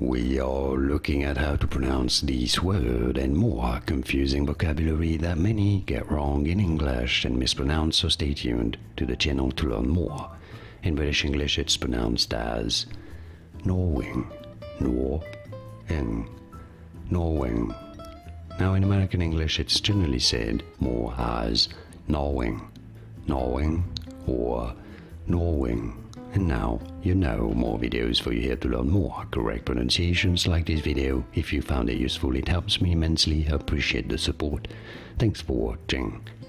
We are looking at how to pronounce these words and more confusing vocabulary that many get wrong in English and mispronounce, so stay tuned to the channel to learn more. In British English it's pronounced as Norwing, Nor-ing, Norwing. Now in American English it's generally said more as Norwing, Norwing or Norwing. And now you know more videos for you here to learn more correct pronunciations like this video. If you found it useful, it helps me immensely. I appreciate the support. Thanks for watching.